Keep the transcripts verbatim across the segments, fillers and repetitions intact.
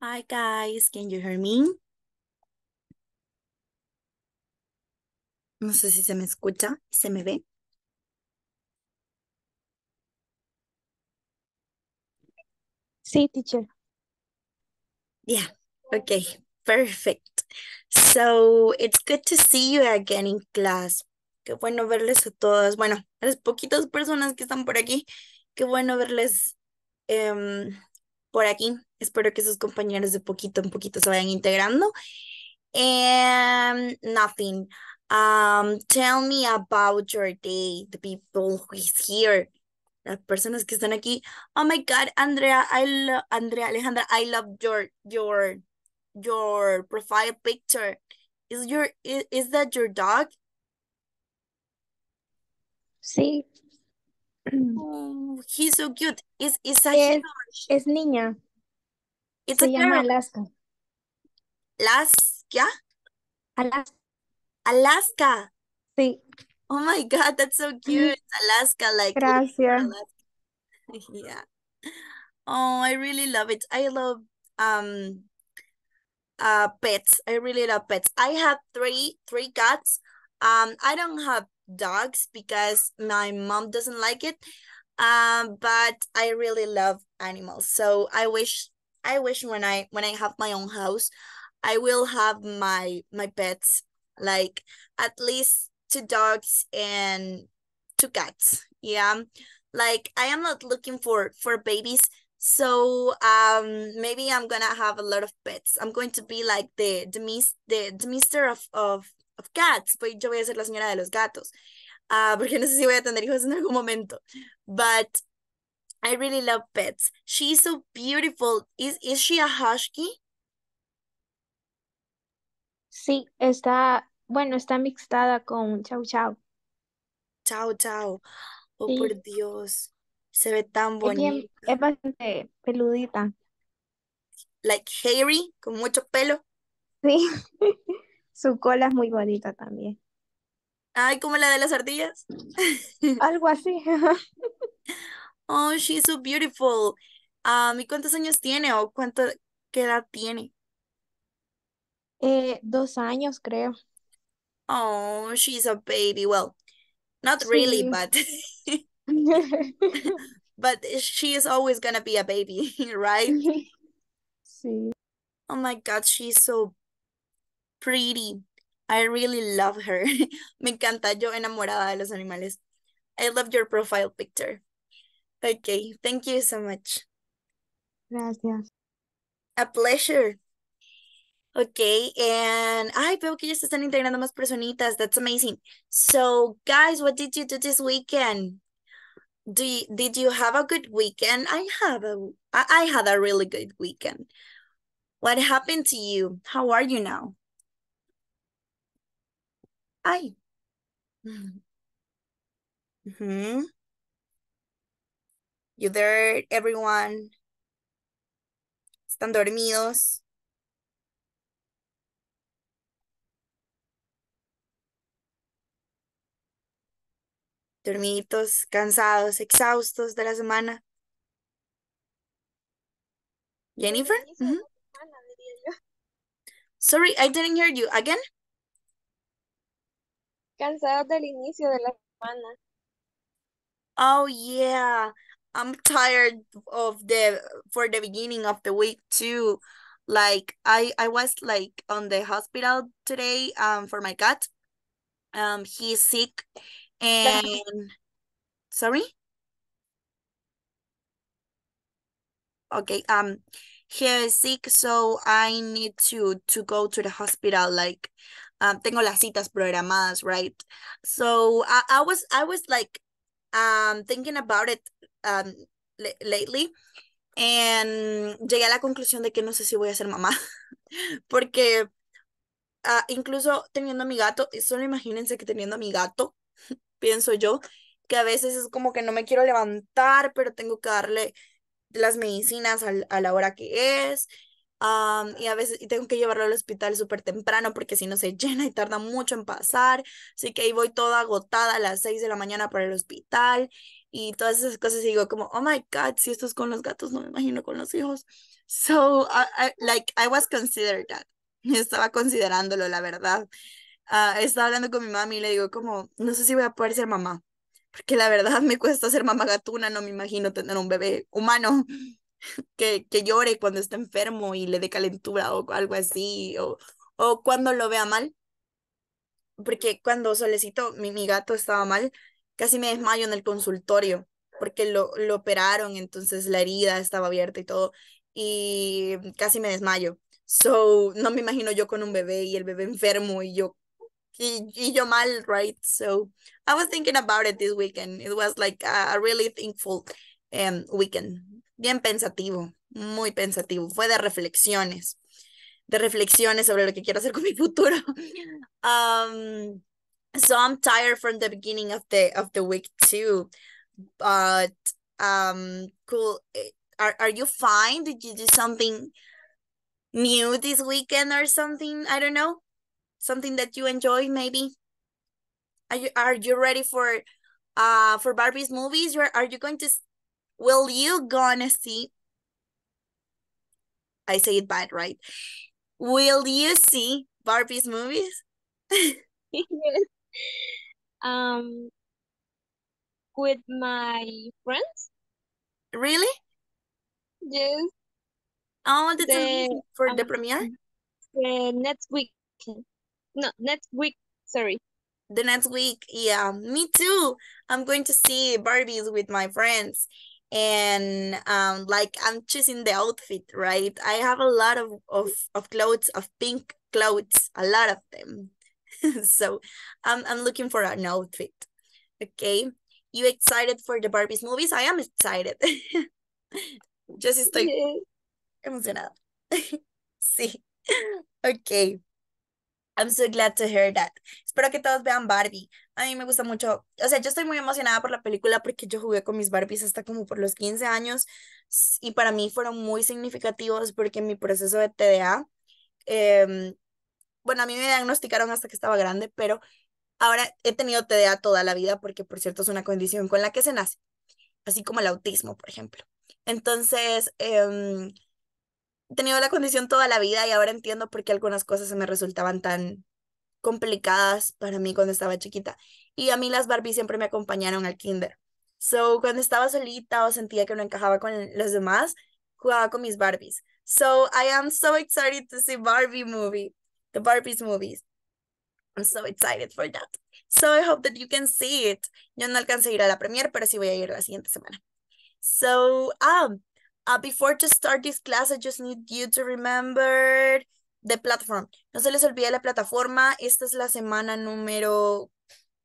Hi guys, can you hear me? No sé si se me escucha, se me ve. Sí, teacher. Yeah, okay, perfect. So it's good to see you again in class. Qué bueno verles a todas, bueno, a las poquitas personas que están por aquí. Qué bueno verles um, por aquí. Espero que sus compañeros de poquito en poquito se vayan integrando. And nothing. Um, tell me about your day, the people who is here. Las personas que están aquí. Oh my God, Andrea, I love, Andrea, Alejandra, I love your, your, your profile picture. Is your, is, is that your dog? Sí. Oh, he's so cute. Is is a es, es niña. It's Se a llama girl. Alaska. Alaska? Alaska. Alaska. Sí. Oh my God, that's so cute. Alaska, like. Gracias. Alaska. Yeah. Oh, I really love it. I love um uh pets. I really love pets. I have three three cats. Um, I don't have dogs because my mom doesn't like it, um but I really love animals, so I wish I wish when I when I have my own house I will have my my pets, like at least two dogs and two cats. Yeah, like I am not looking for for babies, so um maybe I'm gonna have a lot of pets. I'm going to be like the the miss the, the mister of of Of cats, pues yo voy a ser la señora de los gatos, uh, porque no sé si voy a tener hijos en algún momento, but I really love pets. She's so beautiful. Is, is she a husky? Sí, está, bueno, está mixtada con Chau Chau. Chau Chau. Oh, sí. Por Dios, se ve tan bonita. Es, bien, es bastante peludita. Like hairy, con mucho pelo. Sí. Su cola es muy bonita también. Ay, como la de las ardillas. Algo así. Oh, she's so beautiful. Um, ¿Y cuántos años tiene o cuánto, qué edad tiene? Eh, dos años, creo. Oh, she's a baby. Well, not sí. Really, but... but she is always gonna be a baby, right? Sí. Oh my God, she's so pretty. I really love her. Me encanta. Yo enamorada de los animales. I love your profile picture. Okay, thank you so much. Gracias. A pleasure. Okay, and I veo que ya se están integrando más personitas. That's amazing. So, guys, what did you do this weekend? Do you, did you have a good weekend? I have a, I, I had a really good weekend. What happened to you? How are you now? Ay. Mm-hmm. You there, everyone? ¿Están dormidos? Dormiditos, cansados, exhaustos de la semana. Jennifer? Mm-hmm. Sorry, I didn't hear you. Again? Cansados del inicio de la semana. Oh yeah, I'm tired of the for the beginning of the week too. Like I I was like on the hospital today um for my cat. Um he's sick and sorry. Okay, um he is sick, so I need to to go to the hospital, like Um, tengo las citas programadas, right? So I, I was I was like um thinking about it um lately, and llegué a la conclusión de que no sé si voy a ser mamá porque uh, incluso teniendo a mi gato, solo imagínense que teniendo a mi gato, pienso yo que a veces es como que no me quiero levantar, pero tengo que darle las medicinas a, a la hora que es. Um, y a veces y tengo que llevarlo al hospital súper temprano porque si no se llena y tarda mucho en pasar, así que ahí voy toda agotada a las seis de la mañana para el hospital, y todas esas cosas, y digo como, oh my God, si esto es con los gatos, no me imagino con los hijos. So, I, I, like, I was considered that. Estaba considerándolo, la verdad. Uh, estaba hablando con mi mami y le digo como, no sé si voy a poder ser mamá, porque la verdad me cuesta ser mamá gatuna, no me imagino tener un bebé humano que, que llore cuando está enfermo y le dé calentura o algo así, o, o cuando lo vea mal. Porque cuando Solecito, mi, mi gato estaba mal, casi me desmayo en el consultorio, porque lo, lo operaron, entonces la herida estaba abierta y todo, y casi me desmayo. So, no me imagino yo con un bebé y el bebé enfermo y yo, y, y yo mal, right? So, I was thinking about it this weekend. It was like a, a really thankful um, weekend. Bien pensativo, muy pensativo. Fue de reflexiones, de reflexiones sobre lo que quiero hacer con mi futuro. Um, so I'm tired from the beginning of the of the week too. But um, cool. Are are you fine? Did you do something new this weekend or something? I don't know. Something that you enjoy, maybe. Are you are you ready for uh for Barbie's movies? You're, are you going to? Will you gonna see? I say it bad, right? Will you see Barbie's movies? Yes. Um, with my friends. Really? Yes. Oh, the, the for um, the premiere. The next week. No, next week. Sorry. The next week. Yeah, me too. I'm going to see Barbies with my friends. And um like I'm choosing the outfit, right? I have a lot of of, of clothes, of pink clothes, a lot of them. So I'm I'm looking for an outfit. Okay. You excited for the Barbies movies? I am excited. Just estoy emocionada. Sí. Okay. I'm so glad to hear that. Espero que todos vean Barbie. A mí me gusta mucho. O sea, yo estoy muy emocionada por la película porque yo jugué con mis Barbies hasta como por los quince años y para mí fueron muy significativos porque mi proceso de T D A, eh, bueno, a mí me diagnosticaron hasta que estaba grande, pero ahora he tenido T D A toda la vida porque, por cierto, es una condición con la que se nace, así como el autismo, por ejemplo. Entonces, eh, he tenido la condición toda la vida y ahora entiendo por qué algunas cosas se me resultaban tan complicadas para mí cuando estaba chiquita. Y a mí las Barbies siempre me acompañaron al kinder. So, cuando estaba solita o sentía que no encajaba con los demás, jugaba con mis Barbies. So, I am so excited to see Barbie movie, the Barbies movies. I'm so excited for that. So, I hope that you can see it. Yo no alcancé a ir a la premiere, pero sí voy a ir la siguiente semana. So, um, Uh, before to start this class, I just need you to remember the platform. No se les olvide la plataforma. Esta es la semana número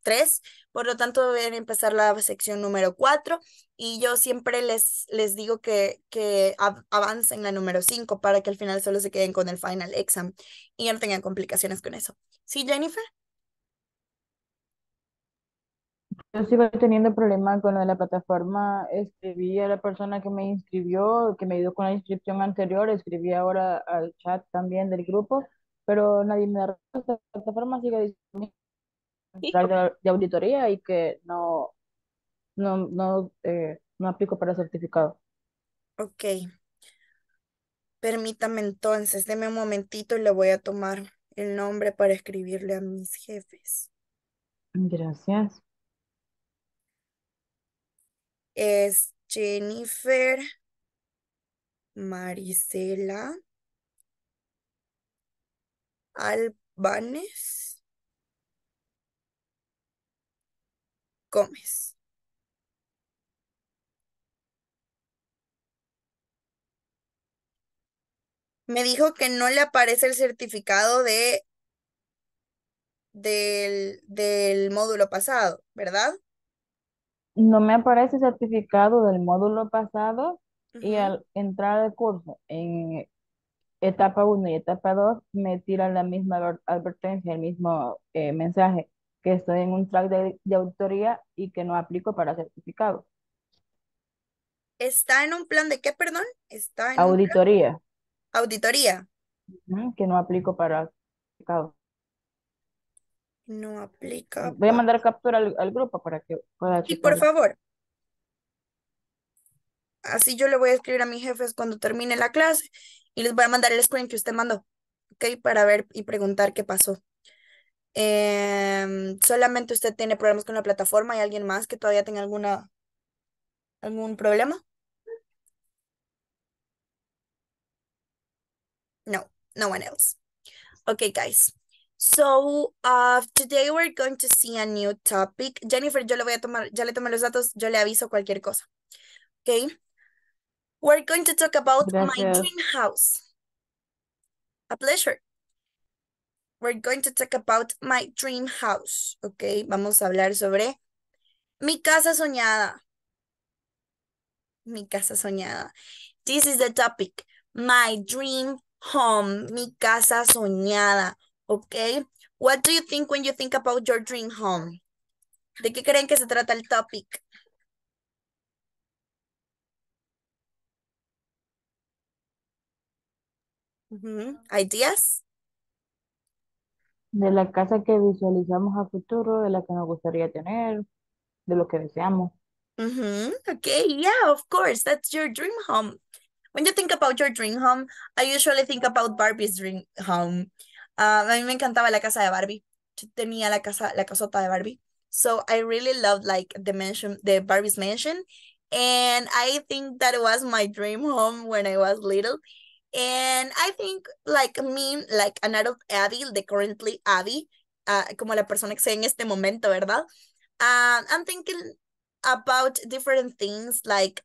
tres. Por lo tanto, deben empezar la sección número cuatro. Y yo siempre les, les digo que, que av avancen la número cinco para que al final solo se queden con el final exam y ya no tengan complicaciones con eso. ¿Sí, Jennifer? Yo sigo teniendo problemas con lo de la plataforma. Escribí a la persona que me inscribió, que me ayudó con la inscripción anterior, escribí ahora al chat también del grupo, pero nadie me da respuesta. La plataforma sigue diciendo de, de auditoría y que no, no, no, eh, no aplico para certificado. Ok. Permítame entonces, deme un momentito y le voy a tomar el nombre para escribirle a mis jefes. Gracias. Es Jennifer Maricela Albanes Gómez. Me dijo que no le aparece el certificado de del, del módulo pasado, ¿verdad? No me aparece certificado del módulo pasado. Uh-huh. Y al entrar al curso en etapa uno y etapa dos me tiran la misma advertencia, el mismo eh, mensaje, que estoy en un track de, de auditoría y que no aplico para certificado. ¿Está en un plan de qué, perdón? Está en auditoría. Auditoría. Uh-huh, que no aplico para certificado. No aplica. Voy a mandar captura al, al grupo para que pueda... Sí, por favor. Así yo le voy a escribir a mis jefes cuando termine la clase y les voy a mandar el screen que usted mandó, ¿ok? Para ver y preguntar qué pasó. Eh, ¿solamente usted tiene problemas con la plataforma? ¿Hay alguien más que todavía tenga alguna, algún problema? No, no one else. Okay, guys. So, uh, today we're going to see a new topic. Jennifer, yo le voy a tomar, ya le tomé los datos, yo le aviso cualquier cosa. Okay. We're going to talk about Gracias. my dream house. A pleasure. We're going to talk about my dream house. Okay, vamos a hablar sobre mi casa soñada. Mi casa soñada. This is the topic. My dream home. Mi casa soñada. Okay. What do you think when you think about your dream home? ¿De qué creen que se trata el topic? Uh-huh. Ideas. De la casa que visualizamos a futuro, de la que nos gustaría tener, de lo que deseamos. Uh-huh. Okay, yeah, of course, that's your dream home. When you think about your dream home, I usually think about Barbie's dream home. Uh, a mí me encantaba la casa de Barbie. Yo tenía la casa, la casota de Barbie. So I really loved like the mansion, the Barbie's mansion, and I think that was my dream home when I was little. And I think, like me, like an adult Abby, the currently Abby, uh, como la persona que soy en este momento, ¿verdad? Uh, I'm thinking about different things, like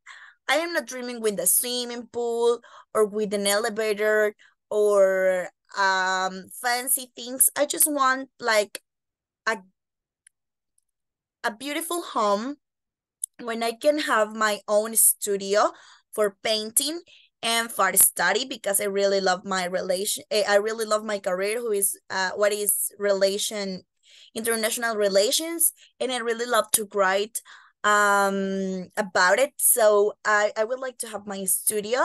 I am not dreaming with a swimming pool or with an elevator or um, fancy things. I just want, like, a, a beautiful home when I can have my own studio for painting and for study, because I really love my relation, I really love my career, who is, uh, what is relation, international relations, and I really love to write um, about it. So I, I would like to have my studio,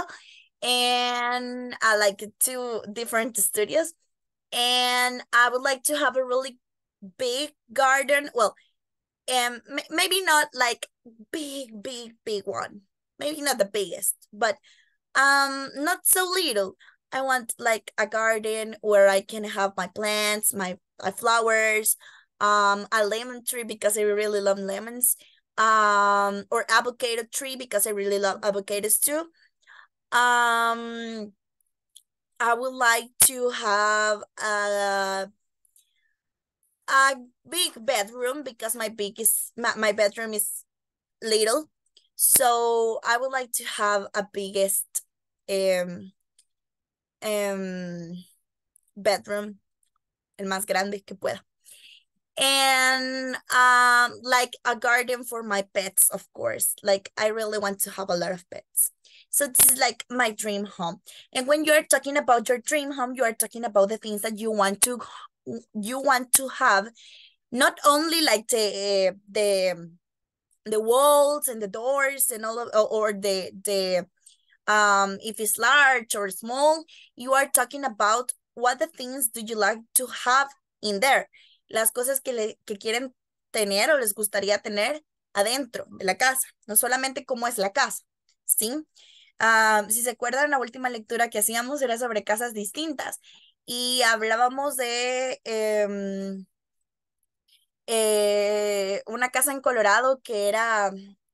and I like two different studios, and I would like to have a really big garden, well, um, maybe not like big, big, big one, maybe not the biggest, but Um, not so little. I want like a garden where I can have my plants, my, my flowers, um, a lemon tree because I really love lemons, um, or avocado tree because I really love avocados too. Um, I would like to have a a big bedroom because my biggest my, my bedroom is little, so I would like to have a biggest Um, um, bedroom, el más grande que pueda, and um, like a garden for my pets, of course, like I really want to have a lot of pets. So this is like my dream home. And when you're talking about your dream home, you are talking about the things that you want to you want to have, not only like the uh, the the walls and the doors and all of, or the the um if it's large or small. You are talking about what the things do you like to have in there, las cosas que, le, que quieren tener o les gustaría tener adentro de la casa, no solamente cómo es la casa, ¿sí? Um, si se acuerdan, la última lectura que hacíamos era sobre casas distintas y hablábamos de eh, eh, una casa en Colorado que era...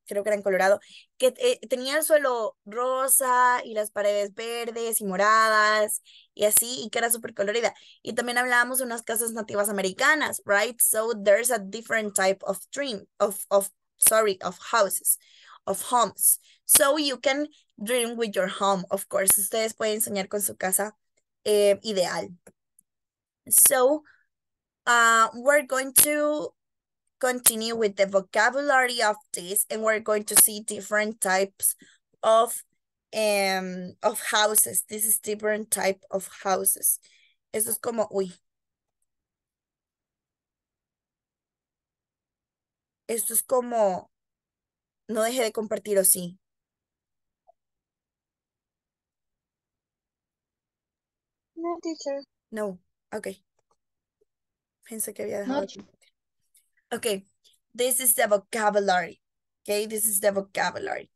creo que era en Colorado, que eh, tenía el suelo rosa y las paredes verdes y moradas y así, y que era súper colorida. Y también hablábamos de unas casas nativas americanas, right? So there's a different type of dream, of, of sorry, of houses, of homes. So you can dream with your home, of course. Ustedes pueden soñar con su casa eh, ideal. So uh, we're going to continue with the vocabulary of this, and we're going to see different types of um of houses. This is different type of houses. Eso es como, uy. Esto es como, no deje de compartir, ¿o sí? No, teacher. No, okay. Pensé que había dejado. No. Okay, this is the vocabulary. Okay, this is the vocabulary.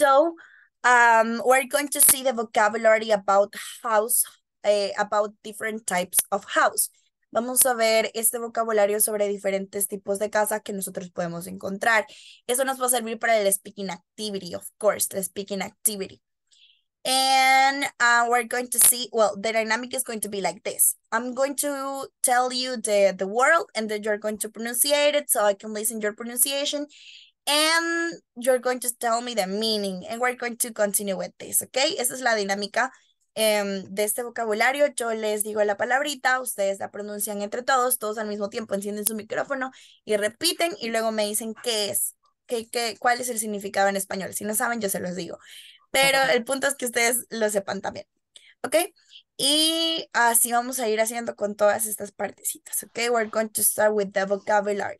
So um, we're going to see the vocabulary about house, eh, about different types of house. Vamos a ver este vocabulario sobre diferentes tipos de casa que nosotros podemos encontrar. Eso nos va a servir para el speaking activity, of course, the speaking activity. And uh, we're going to see, well, the dynamic is going to be like this. I'm going to tell you the, the word, and then you're going to pronunciate it so I can listen your pronunciation. And you're going to tell me the meaning. And we're going to continue with this, okay? Esa es la dinámica Um, de este vocabulario. Yo les digo la palabrita, ustedes la pronuncian entre todos, todos al mismo tiempo encienden su micrófono y repiten y luego me dicen qué es, qué, qué, cuál es el significado en español. Si no saben, yo se los digo, pero el punto es que ustedes lo sepan también, ¿ok? Y así vamos a ir haciendo con todas estas partecitas, ¿ok? We're going to start with the vocabulary.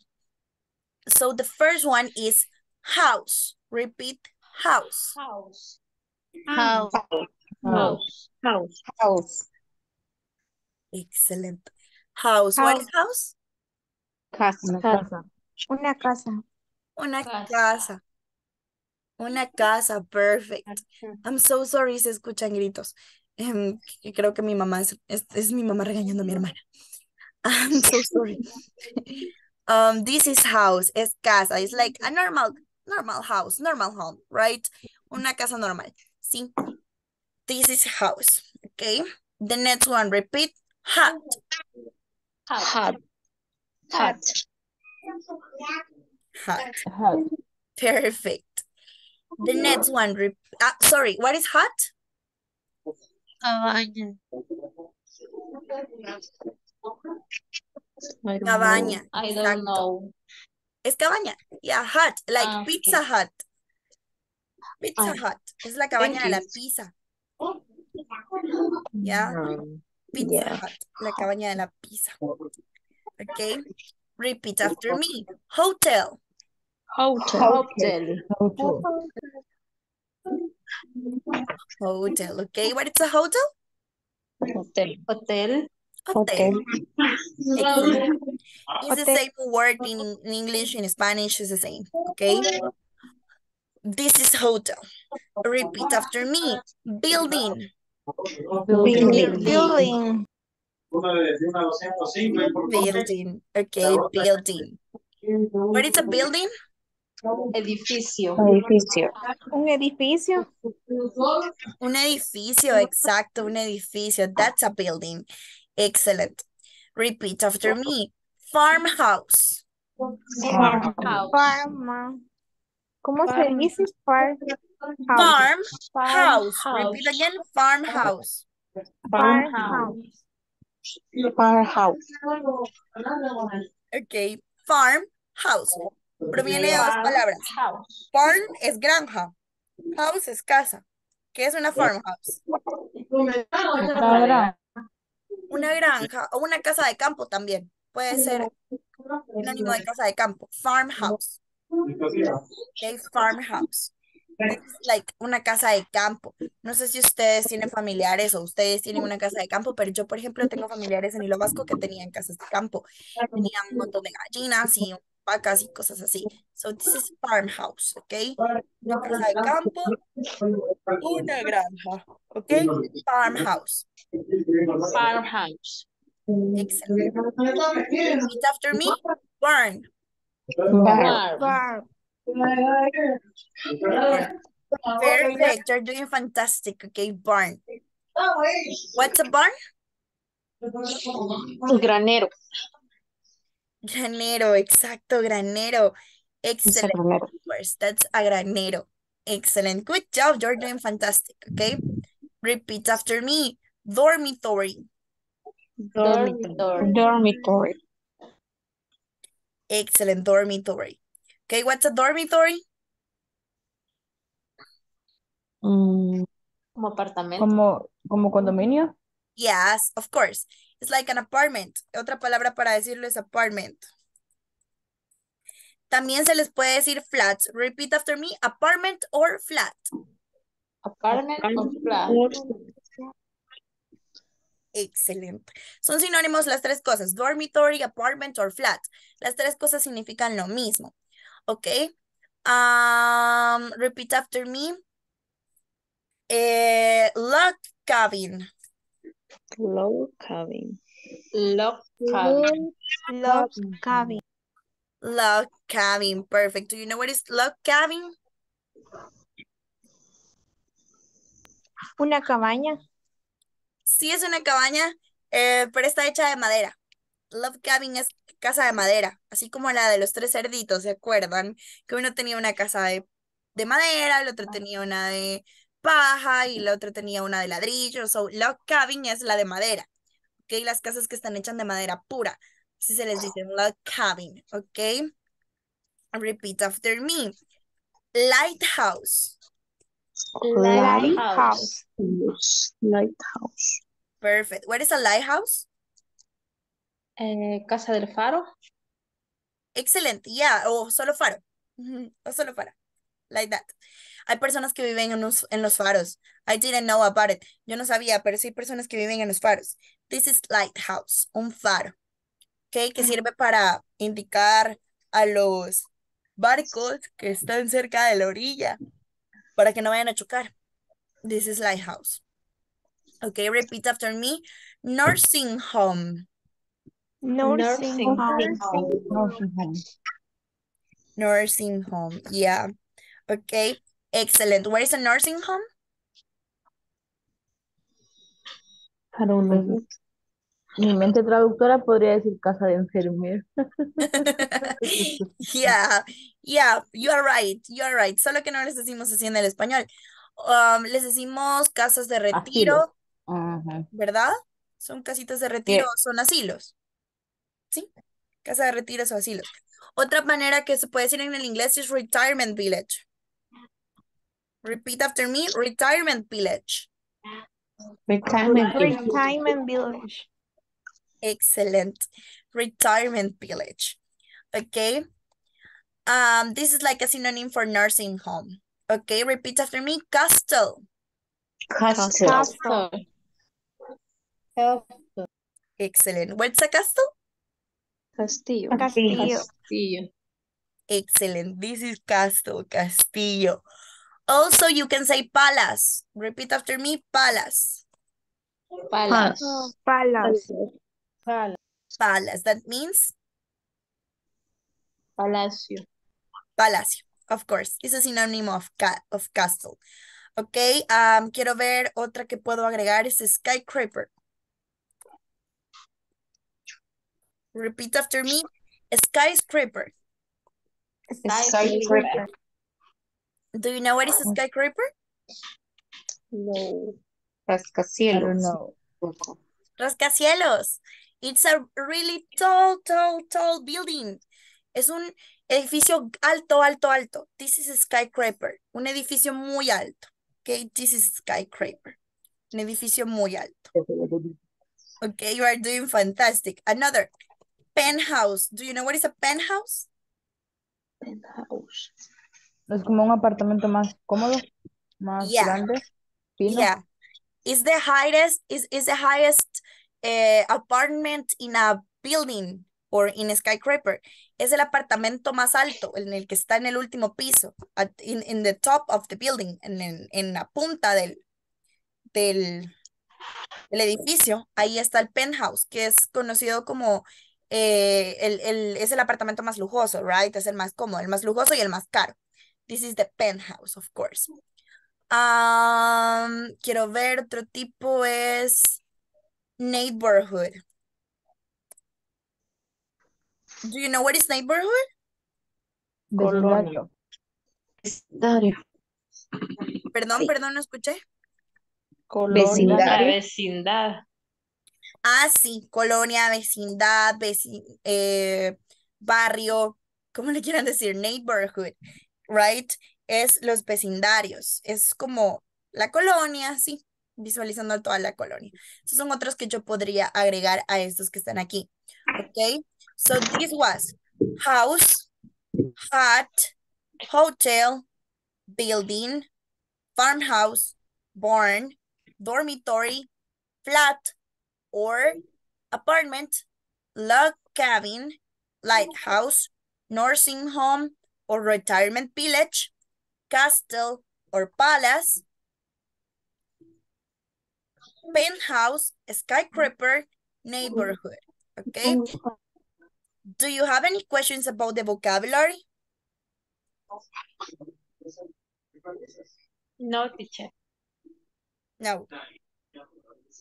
So the first one is house. Repeat, house. House. House. House. House. House. House. Excellent. House. House. What is house? Casa. Casa. Una casa. Una casa. Casa. Una casa. Perfect. Casa. I'm so sorry, se escuchan gritos. Um, creo que mi mamá es, es, es mi mamá regañando a mi hermana. I'm so sorry. um, this is house. Es casa. It's like a normal, normal house, normal home, right? Una casa normal. Sí. This is house, okay? The next one, repeat, hut. Hut. Hut. Hut. Hut. Perfect. The next one, rep uh, sorry, what is hut? Cabaña. Cabaña. I don't know. It's cabaña. Yeah, hut, like uh, pizza okay. hut. Pizza uh, hut. Es la cabaña de la pizza. Yeah, pizza yeah. hut, la cabaña de la pizza. Okay, repeat after me. Hotel. Hotel. Hotel. Hotel. Hotel. Okay, what is a hotel? Hotel. Hotel. Hotel. Hotel. It's the same word in, in English, in Spanish, it's the same. Okay. This is hotel. Repeat after me. Building. Building. Building. Building. Okay, building. What is a building? Edificio. Edificio. Un edificio. Un edificio, exacto. Un edificio. That's a building. Excellent. Repeat after me. Farmhouse. Farmhouse. Farmhouse. ¿Cómo se dice? Farm house. Farmhouse. Repeat again. Farmhouse. Farmhouse. Farmhouse. Okay. Farmhouse. Proviene de dos palabras. Farm es granja. House es casa. ¿Qué es una farmhouse? Una granja o una casa de campo también. Puede ser sinónimo de casa de campo. Farmhouse. Okay, farmhouse. It's like una casa de campo. No sé si ustedes tienen familiares o ustedes tienen una casa de campo, pero yo, por ejemplo, tengo familiares en Hilo Vasco que tenían casas de campo. Tenían un montón de gallinas y vacas y cosas así. So, this is farmhouse, okay? Una casa de campo, una granja, okay? Farmhouse. Farmhouse. Excellent. Repeat after me. Barn. Bar. Bar. Bar. Perfect. You're doing fantastic. Okay, barn. What's a barn? Granero. Granero, exacto, granero. Excellent. Granero. That's a granero. Excellent. Good job. You're doing fantastic. Okay. Repeat after me. Dormitory. Dormitory. Dormitory. Excellent, dormitory. Okay, what's a dormitory? Mm, como apartamento. Como, como condominio? Yes, of course. It's like an apartment. Otra palabra para decirlo es apartment. También se les puede decir flats. Repeat after me, apartment or flat. Apartment or flat. Excelente. Son sinónimos las tres cosas, dormitory, apartment or flat. Las tres cosas significan lo mismo. Ok. Um, repeat after me. Uh, log cabin. Log cabin. Log cabin. Log cabin. Log cabin. Perfect. Do you know what is log cabin? Una cabaña. Sí, es una cabaña, eh, pero está hecha de madera. Log cabin es casa de madera, así como la de los tres cerditos, ¿se acuerdan? Que uno tenía una casa de, de madera, el otro tenía una de paja y la otra tenía una de ladrillo. So, log cabin es la de madera, ¿ok? Las casas que están hechas de madera pura, así se les dice log cabin, ¿ok? Repeat after me. Lighthouse. Lighthouse. Lighthouse. Perfect. What is a lighthouse? Eh, Casa del Faro. Excellent. Yeah, o oh, solo faro. Mm-hmm. O oh, solo faro. Like that. Hay personas que viven en los, en los faros. I didn't know about it. Yo no sabía, pero sí hay personas que viven en los faros. This is lighthouse, un faro. Okay, que sirve para indicar a los barcos que están cerca de la orilla para que no vayan a chocar. This is lighthouse. Okay, repeat after me. Nursing home. Nursing home. Nursing home. Nursing home. Yeah. Okay. Excellent. Where is a nursing home? I don't know. Mi mente traductora podría decir casa de enfermeros. Yeah. Yeah. You are right. You are right. Solo que no les decimos así en el español. Um, les decimos casas de retiro. Uh-huh. ¿Verdad? Son casitas de retiro. Yeah. Son asilos. ¿Sí? Casa de retiros o asilos. Otra manera que se puede decir en el inglés es retirement village. Repeat after me. Retirement village. Retirement, retirement village. Excellent. Retirement village. Okay. Um, this is like a synonym for nursing home. Okay, repeat after me. Castle. Castle. Castle. Castle. Excellent. What's a castle? Castillo. Castillo. Castillo. Excellent. This is castle, castillo. Also, you can say palace. Repeat after me. Palace. Palace. Palace. Palace. Palace. That means? Palacio. Palacio. Of course. It's a synonym of, ca of castle. Okay. Um, quiero ver otra que puedo agregar. Es skyscraper. Repeat after me. Skyscraper. Skyscraper. Do you know what is a skyscraper? No. Rascacielos. No. Rascacielos. It's a really tall, tall, tall building. Es un edificio alto, alto, alto. This is a skyscraper. Un edificio muy alto. Okay, this is a skyscraper. Un edificio muy alto. Okay, you are doing fantastic. Another. Penthouse. Do you know what is a penthouse? Penthouse. Es como un apartamento más cómodo, más yeah. grande. Fino. Yeah. It's the highest, is is the highest eh, apartment in a building or in a skyscraper. Es el apartamento más alto, en el que está en el último piso, at, in, in the top of the building, en, en, en la punta del, del, del edificio. Ahí está el penthouse, que es conocido como... Eh, el, el, es el apartamento más lujoso, right? Es el más cómodo, el más lujoso y el más caro. This is the penthouse, of course. Um, quiero ver, otro tipo es neighborhood. Do you know what is neighborhood? Colonia. Perdón, sí. perdón, no escuché. Colonia. Vecindad. Vecindad. Ah, sí, colonia, vecindad, veci eh, barrio, ¿cómo le quieran decir? Neighborhood, right? Es los vecindarios, es como la colonia, sí, visualizando toda la colonia. Esos son otros que yo podría agregar a estos que están aquí, ¿ok? So this was house, hut, hotel, building, farmhouse, barn, dormitory, flat, or apartment, log cabin, lighthouse, nursing home, or retirement village, castle, or palace, penthouse skyscraper neighborhood. Okay. Do you have any questions about the vocabulary? No, teacher. No.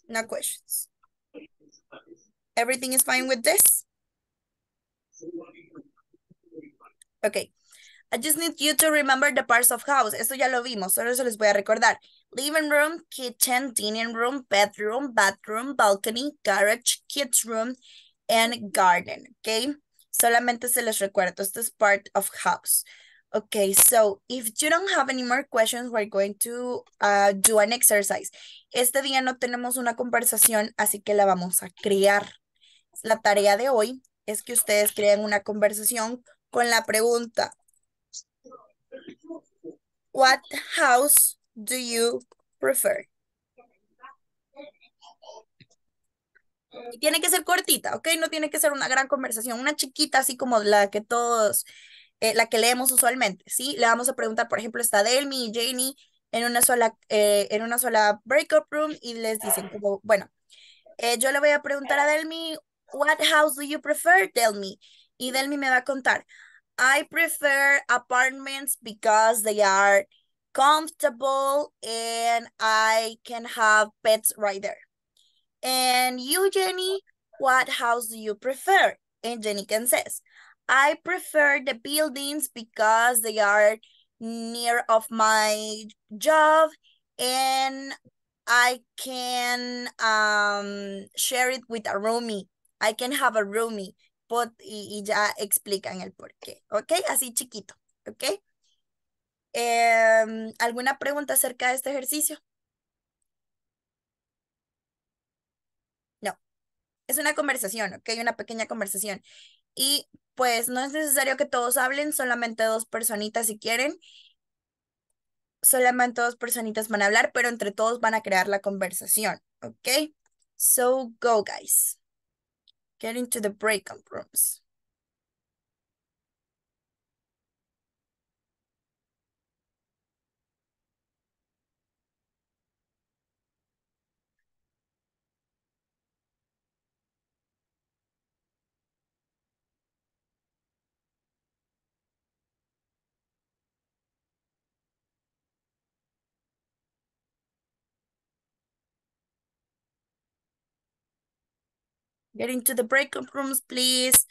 No questions. Everything is fine with this? Okay. I just need you to remember the parts of house. Esto ya lo vimos, solo se los voy a recordar. Living room, kitchen, dining room, bedroom, bathroom, balcony, garage, kids room, and garden, okay? Solamente se les recuerdo, esto es part of house. Okay, so if you don't have any more questions, we're going to uh, do an exercise. Este día no tenemos una conversación, así que la vamos a crear. La tarea de hoy es que ustedes creen una conversación con la pregunta. What house do you prefer? Y tiene que ser cortita, ¿ok? No tiene que ser una gran conversación, una chiquita así como la que todos, eh, la que leemos usualmente, ¿sí? Le vamos a preguntar, por ejemplo, está Delmi y Janie en una sola, eh, en una sola breakup room y les dicen como, bueno, eh, yo le voy a preguntar a Delmi, what house do you prefer, Delmi? Y Delmi me va a contar, I prefer apartments because they are comfortable and I can have pets right there. And you, Jenny, what house do you prefer? And Jenny can says, I prefer the buildings because they are near of my job and I can um, share it with a roomie. I can have a roomie. Pot y, y ya explican el por qué, ¿ok? Así chiquito, ¿ok? Eh, ¿Alguna pregunta acerca de este ejercicio? No, es una conversación, ¿ok? Una pequeña conversación. Y pues no es necesario que todos hablen, solamente dos personitas si quieren. Solamente dos personitas van a hablar, pero entre todos van a crear la conversación, ¿ok? So, go guys. Get into the breakout rooms. Get into the breakout rooms, please.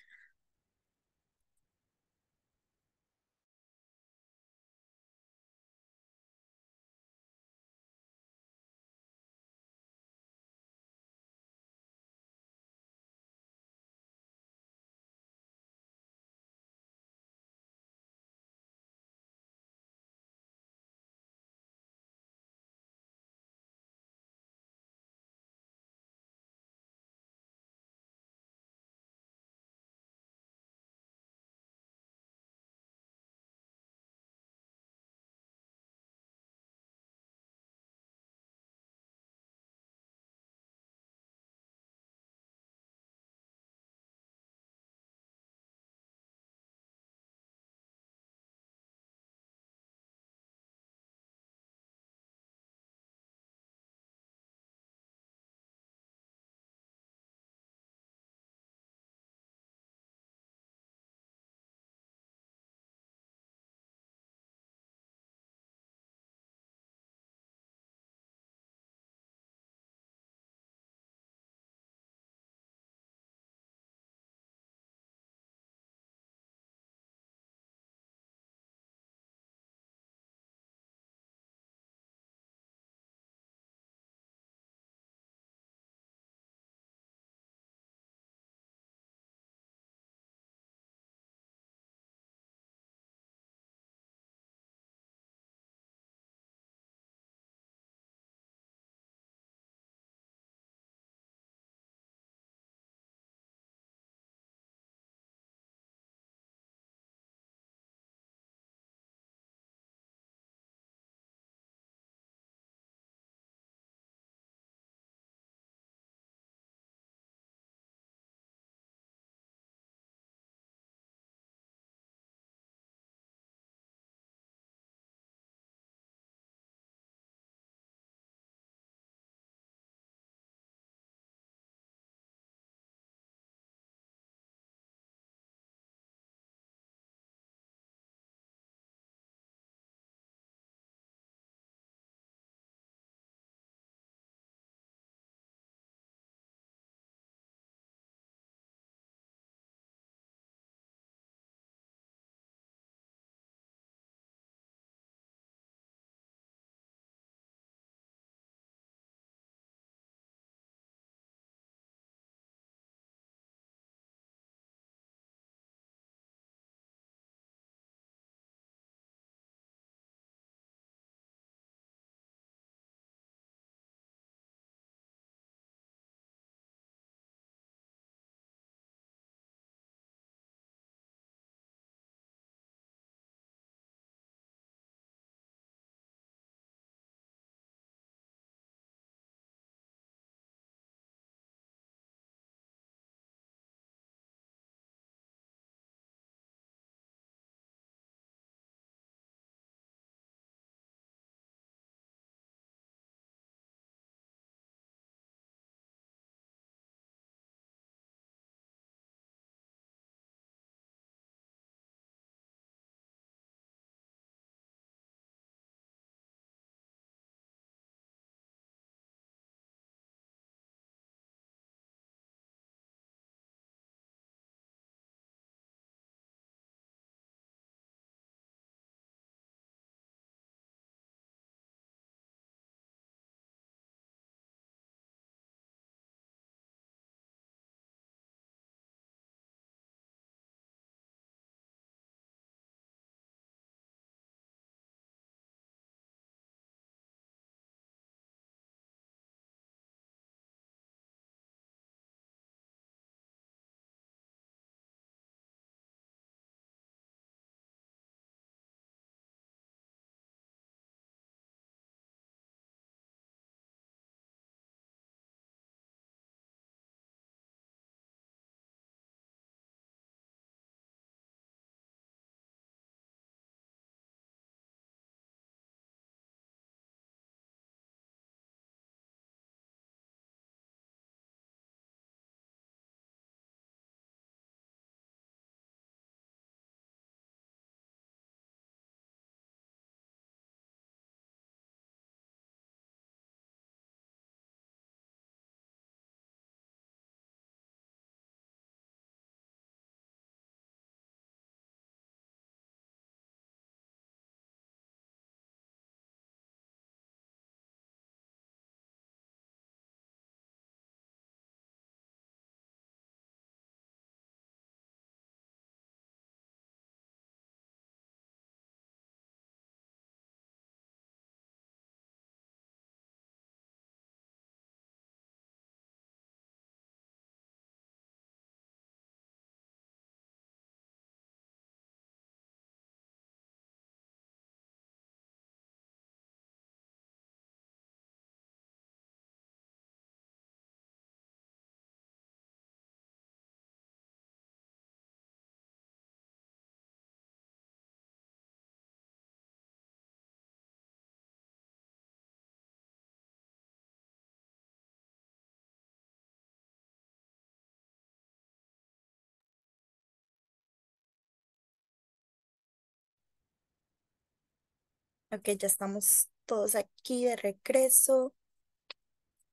Ok, ya estamos todos aquí de regreso.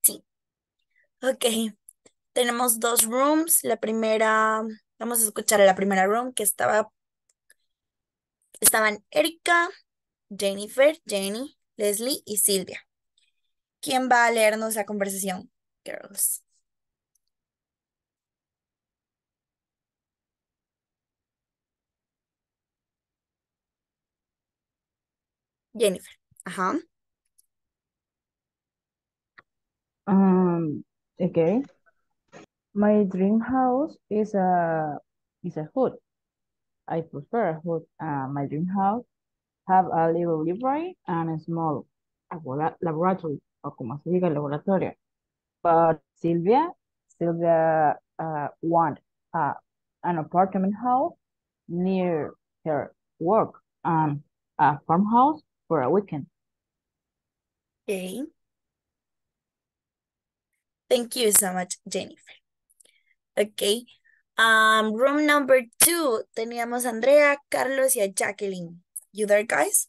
Sí. Ok, tenemos dos rooms. La primera, vamos a escuchar a la primera room que estaba, estaban Erika, Jennifer, Jenny, Leslie y Silvia. ¿Quién va a leernos la conversación, girls? Jennifer, ajá. Um, okay. My dream house is a is a hood. I prefer a hood. Uh, my dream house have a little library and a small laboratory, o como se diga, laboratorio. But Silvia, Silvia uh, want uh, an apartment house near her work and a farmhouse for a weekend. Okay. Thank you so much, Jennifer. Okay. Um, room number two. Teníamos a Andrea, Carlos y a Jacqueline. You there, guys?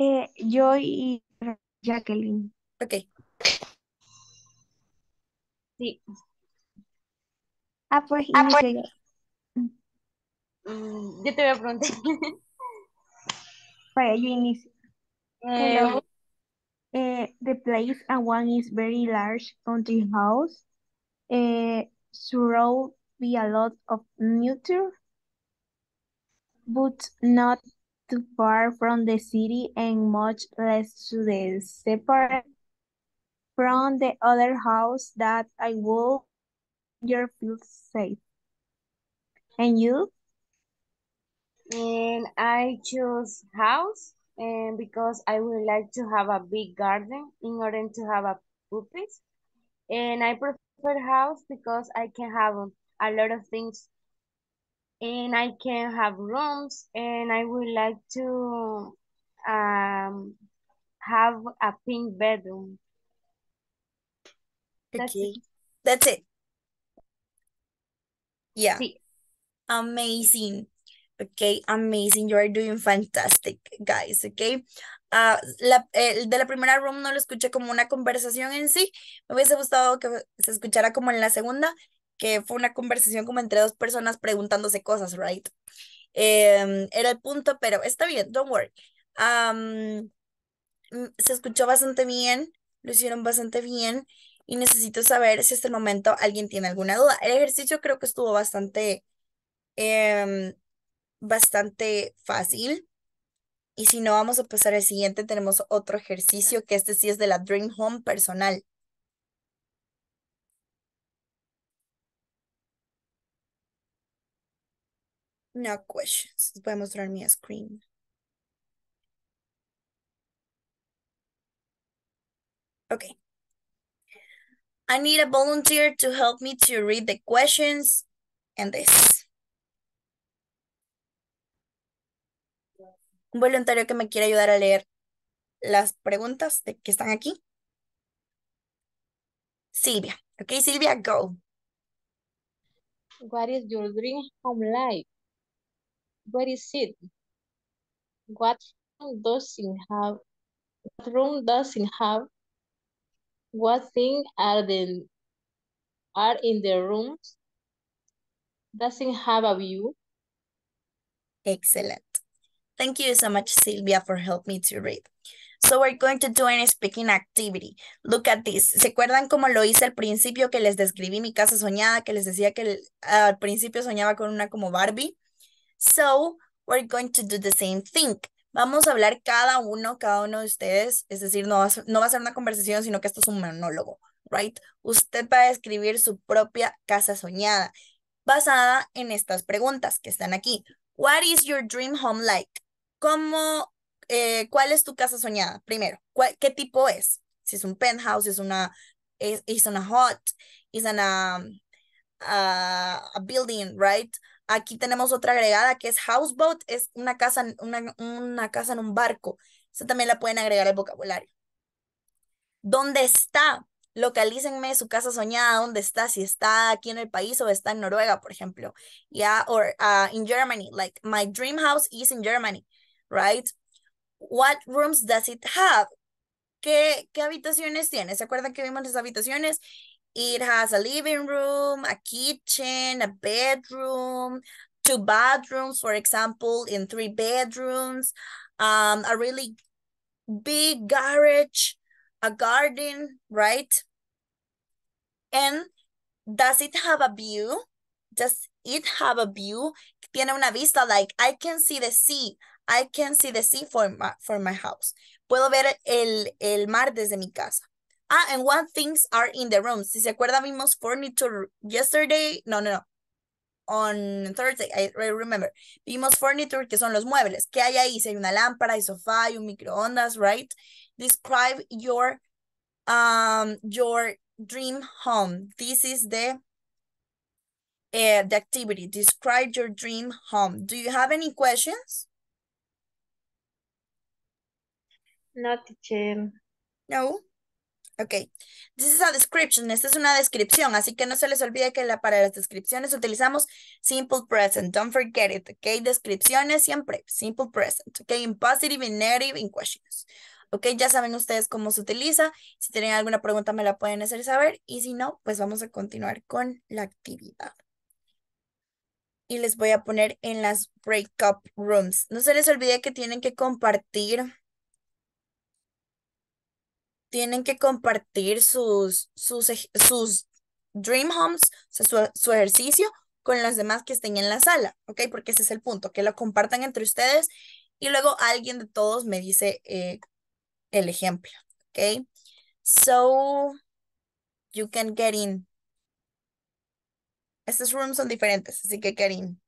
Eh, yo y Jacqueline. Okay. Sí. Ah, pues, ah, pues. Mm, yo te voy a preguntar. Para yo inicio. Hello. Uh, the place I want is very large country house. Uh, surrounded by a lot of nature, but not too far from the city and much less to the separate from the other house that I will your feel safe. And you? And I choose house and because I would like to have a big garden in order to have a puppies. And I prefer house because I can have a lot of things and I can have rooms and I would like to um, have a pink bedroom. That's okay. It. That's it. Yeah, sí. Amazing. Okay, amazing. You are doing fantastic, guys. Okay, uh, la, el de la primera room no lo escuché como una conversación en sí. Me hubiese gustado que se escuchara como en la segunda, que fue una conversación como entre dos personas preguntándose cosas, right? Eh, era el punto, pero está bien, don't worry. Um, se escuchó bastante bien, lo hicieron bastante bien. Y necesito saber si hasta el momento alguien tiene alguna duda. El ejercicio creo que estuvo bastante, eh, bastante fácil. Y si no, vamos a pasar al siguiente. Tenemos otro ejercicio que este sí es de la Dream Home personal. No questions. Les voy a mostrar mi screen. Ok. I need a volunteer to help me to read the questions and this. Un voluntario que me quiera ayudar a leer las preguntas de que están aquí. Silvia. Okay, Silvia, go. What is your dream home life? Where is it? What room does it have? What room does it have? What things are, the, are in the rooms? Doesn't have a view? Excellent. Thank you so much, Silvia, for helping me to read. So we're going to do a speaking activity. Look at this. ¿Se acuerdan cómo lo hice al principio que les describí mi casa soñada? Que les decía que el, al principio soñaba con una como Barbie. So we're going to do the same thing. Vamos a hablar cada uno, cada uno de ustedes, es decir, no va a ser, no va a ser una conversación, sino que esto es un monólogo, right? Usted va a describir su propia casa soñada, basada en estas preguntas que están aquí. What is your dream home like? ¿Cómo, eh, cuál es tu casa soñada? Primero, ¿cuál, qué tipo es? Si es un penthouse, si es una, es, es una hut, es una, uh, a building, right? Aquí tenemos otra agregada que es houseboat, es una casa, una, una casa en un barco. Eso también la pueden agregar al vocabulario. ¿Dónde está? localícenme su casa soñada, dónde está, si está aquí en el país o está en Noruega, por ejemplo, yeah, or uh, in Germany, like my dream house is in Germany, right? What rooms does it have? ¿Qué, qué habitaciones tiene? ¿Se acuerdan que vimos las habitaciones? It has a living room, a kitchen, a bedroom, two bathrooms, for example, in three bedrooms, um, a really big garage, a garden, right? And does it have a view? Does it have a view? Tiene una vista, like, I can see the sea. I can see the sea for my, for my house. Puedo ver el, el mar desde mi casa. Ah, and what things are in the room? Si se acuerdan, vimos furniture yesterday. No, no, no. On Thursday, I remember. Vimos furniture, que son los muebles. ¿Qué hay ahí? Si hay una lámpara, hay sofá, hay un microondas, right? Describe your, um, your dream home. This is the, uh, the activity. Describe your dream home. Do you have any questions? No, teacher. No. Ok, this is a description, esta es una descripción, así que no se les olvide que la, para las descripciones utilizamos simple present, don't forget it, ok, descripciones siempre, simple present, ok, in positive, in negative, in questions, ok, ya saben ustedes cómo se utiliza, si tienen alguna pregunta me la pueden hacer saber, y si no, pues vamos a continuar con la actividad. Y les voy a poner en las breakup rooms, no se les olvide que tienen que compartir tienen que compartir sus, sus, sus dream homes, su, su ejercicio, con los demás que estén en la sala, ¿ok? Porque ese es el punto, que lo compartan entre ustedes y luego alguien de todos me dice eh, el ejemplo, ¿ok? So, you can get in. Estos rooms son diferentes, así que get in.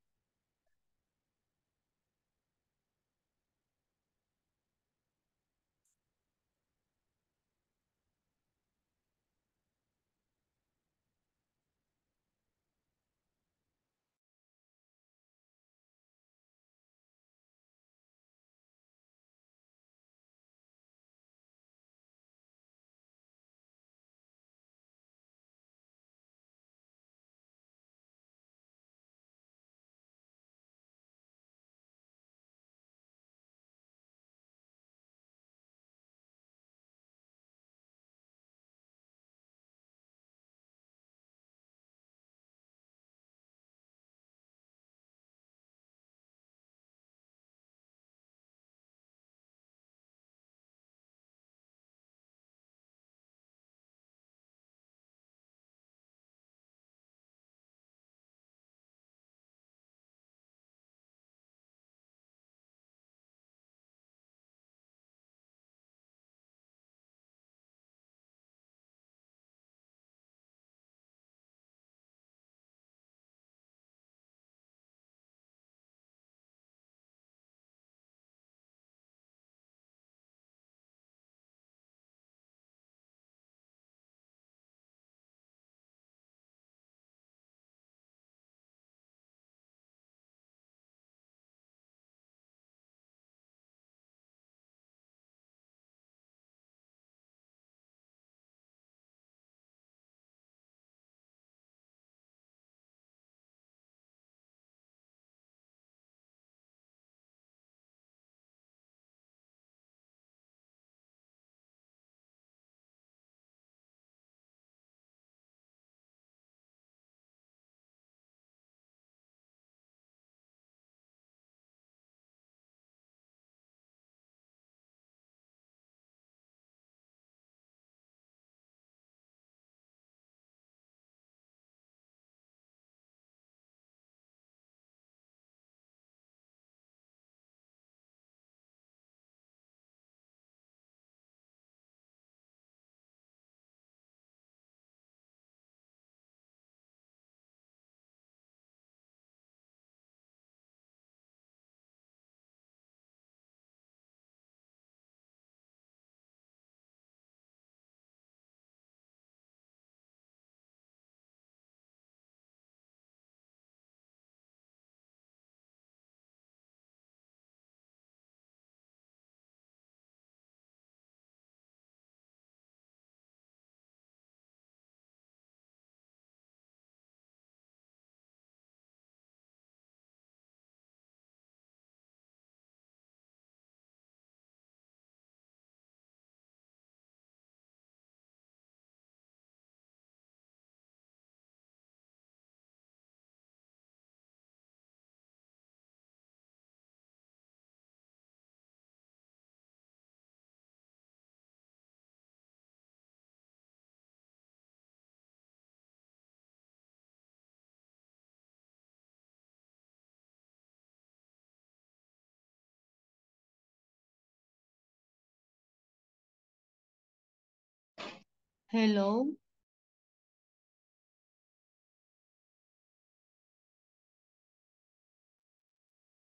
Hello.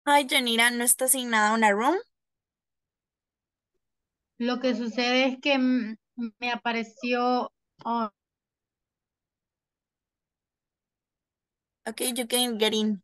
Ay, Yanira, ¿no está asignada una room? Lo que sucede es que m- me apareció oh, Okay, you can get in.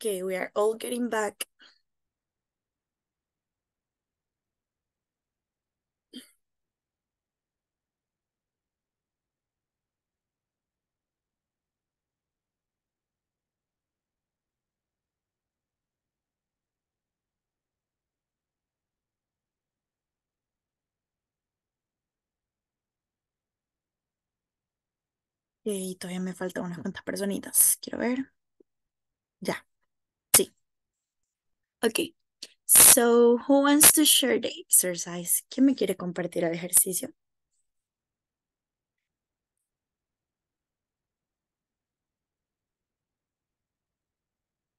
Okay, we are all getting back. Y todavía me faltan unas cuantas personitas. Quiero ver. Ya. Sí. Ok. So, who wants to share the exercise? ¿Quién me quiere compartir el ejercicio?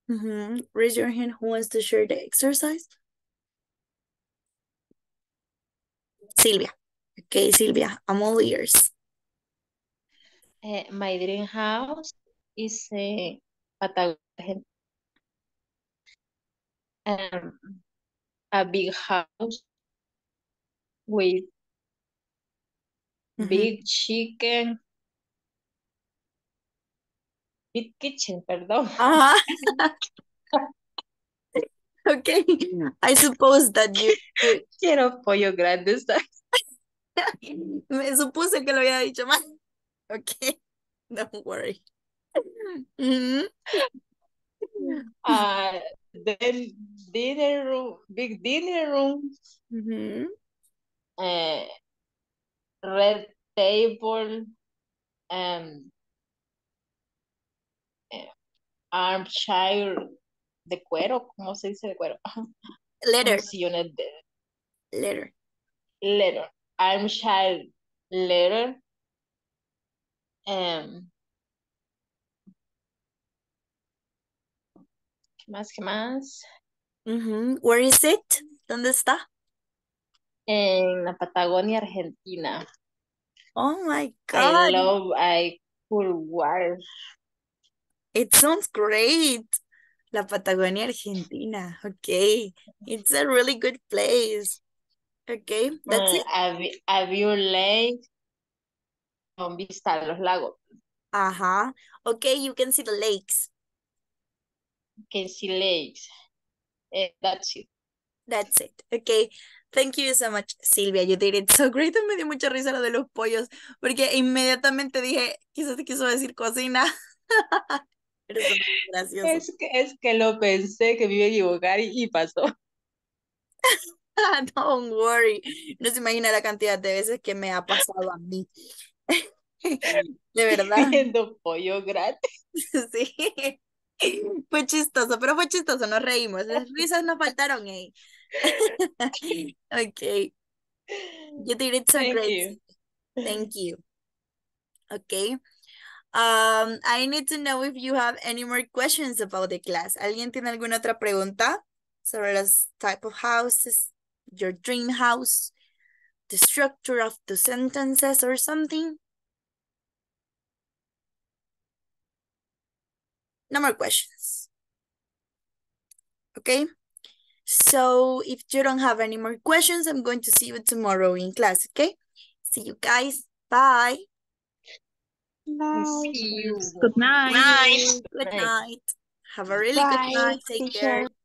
Mm-hmm. Raise your hand. Who wants to share the exercise? Silvia. Ok, Silvia. I'm all ears. Uh, my dream house is uh, Patagonia. Um, a big house with mm-hmm. big chicken, big kitchen, perdón. Uh-huh. Okay, I suppose that you... Quiero pollo grande. Me supuse que lo había dicho mal. Okay, don't worry. Mm-hmm. Uh, the dinner room, big dinner room. Mm-hmm. Uh, red table. Um, armchair de cuero. ¿Cómo se dice de cuero? Leather. Leather. Leather. Armchair leather. Um, ¿Qué más? ¿Qué más? Mm-hmm. Where is it? ¿Dónde está? En la Patagonia, Argentina. Oh my God. I love, I cool water. It sounds great. La Patagonia, Argentina. Okay. It's a really good place. Okay. That's it. Have, have you lake? Con vista a los lagos. Ajá. Uh-huh. Okay, you can see the lakes. You can see lakes. And that's it. That's it. Okay. Thank you so much, Silvia. You did it so great. Me dio mucha risa lo de los pollos, porque inmediatamente dije, quizás te quiso decir cocina. Pero son graciosos. Es que, es que lo pensé, que me iba a equivocar y, y pasó. Don't worry. No se imagina la cantidad de veces que me ha pasado a mí. De verdad. Viendo pollo gratis. Sí. Fue chistoso, pero fue chistoso, nos reímos. Las risas nos faltaron ahí. Ok. You did it so Thank great. You. Thank you. Okay. Um, I need to know if you have any more questions about the class. ¿Alguien tiene alguna otra pregunta sobre los type of houses, your dream house, the structure of the sentences or something? No more questions. Okay. So if you don't have any more questions, I'm going to see you tomorrow in class. Okay. See you guys. Bye. Bye. See you. Good night. Good night. Good night. Have a really Bye. Good night. Take care.